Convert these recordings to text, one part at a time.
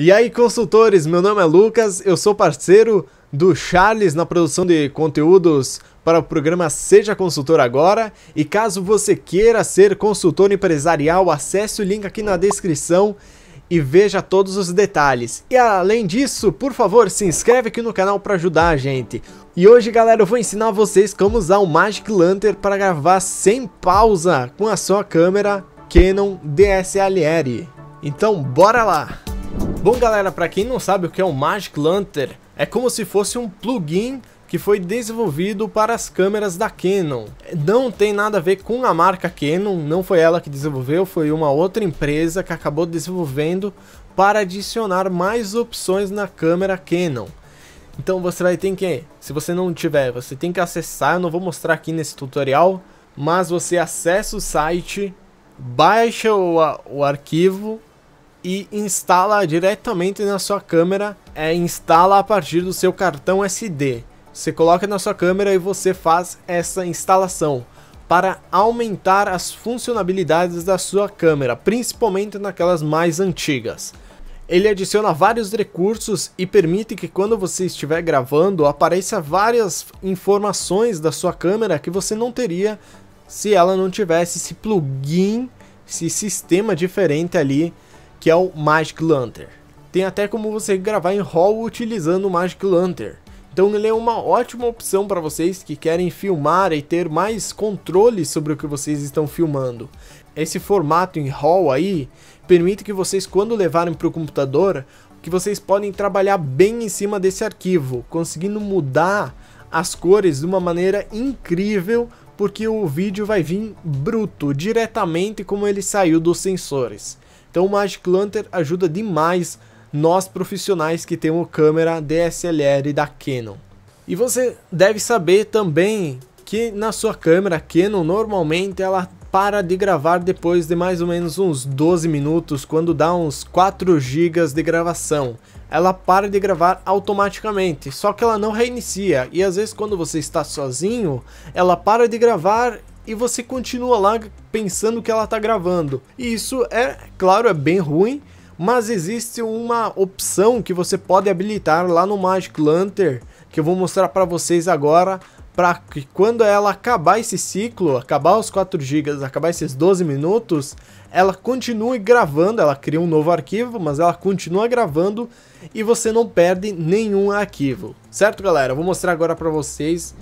E aí, consultores, meu nome é Lucas, eu sou parceiro do Charles na produção de conteúdos para o programa Seja Consultor Agora, e caso você queira ser consultor empresarial, acesse o link aqui na descrição e veja todos os detalhes. E além disso, por favor, se inscreve aqui no canal para ajudar a gente. E hoje, galera, eu vou ensinar vocês como usar o Magic Lantern para gravar sem pausa com a sua câmera Canon DSLR. Então, bora lá! Bom, galera, para quem não sabe o que é o Magic Lantern, é como se fosse um plugin que foi desenvolvido para as câmeras da Canon. Não tem nada a ver com a marca Canon, não foi ela que desenvolveu, foi uma outra empresa que acabou desenvolvendo para adicionar mais opções na câmera Canon. Então você vai ter que, se você não tiver, você tem que acessar, eu não vou mostrar aqui nesse tutorial, mas você acessa o site, baixa o arquivo e instala diretamente na sua câmera, instala a partir do seu cartão SD. Você coloca na sua câmera e você faz essa instalação para aumentar as funcionalidades da sua câmera, principalmente naquelas mais antigas. Ele adiciona vários recursos e permite que quando você estiver gravando apareça várias informações da sua câmera que você não teria se ela não tivesse esse plugin, esse sistema diferente ali, que é o Magic Lantern. Tem até como você gravar em RAW utilizando o Magic Lantern. Então ele é uma ótima opção para vocês que querem filmar e ter mais controle sobre o que vocês estão filmando. Esse formato em RAW aí permite que vocês, quando levarem para o computador, que vocês podem trabalhar bem em cima desse arquivo, conseguindo mudar as cores de uma maneira incrível, porque o vídeo vai vir bruto, diretamente como ele saiu dos sensores. Então o Magic Lantern ajuda demais nós profissionais que temos câmera DSLR da Canon. E você deve saber também que na sua câmera Canon, normalmente ela para de gravar depois de mais ou menos uns 12 minutos, quando dá uns 4 GB de gravação. Ela para de gravar automaticamente, só que ela não reinicia. E às vezes quando você está sozinho, ela para de gravar e você continua lá pensando que ela está gravando. E isso, claro, é bem ruim, mas existe uma opção que você pode habilitar lá no Magic Lantern, que eu vou mostrar para vocês agora, para que quando ela acabar esse ciclo, acabar os 4 GB, acabar esses 12 minutos, ela continue gravando, ela cria um novo arquivo, mas ela continua gravando e você não perde nenhum arquivo. Certo, galera? Eu vou mostrar agora para vocês.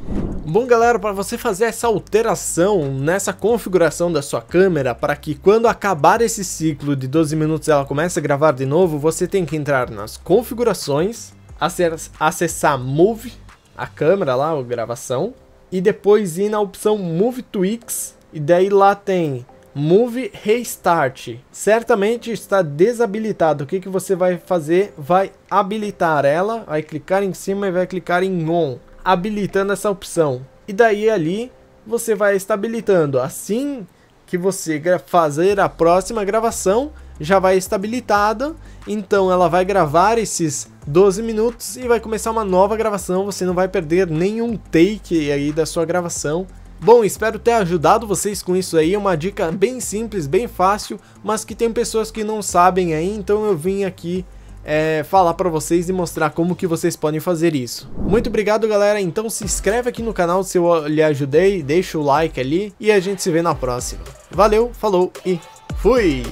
Bom, galera, para você fazer essa alteração nessa configuração da sua câmera, para que quando acabar esse ciclo de 12 minutos ela comece a gravar de novo, você tem que entrar nas configurações, acessar Move, a câmera lá, a gravação, e depois ir na opção Move Tweaks, e daí lá tem Move Restart. Certamente está desabilitado. O que que você vai fazer? Vai habilitar ela, vai clicar em cima e vai clicar em On, habilitando essa opção, e daí ali você vai estabilizando. Assim que você fazer a próxima gravação, já vai estabilizada, então ela vai gravar esses 12 minutos e vai começar uma nova gravação, você não vai perder nenhum take aí da sua gravação. Bom, espero ter ajudado vocês com isso aí, é uma dica bem simples, bem fácil, mas que tem pessoas que não sabem aí, então eu vim aqui falar para vocês e mostrar como que vocês podem fazer isso. Muito obrigado, galera, então se inscreve aqui no canal se eu lhe ajudei, deixa o like ali e a gente se vê na próxima. Valeu, falou e fui!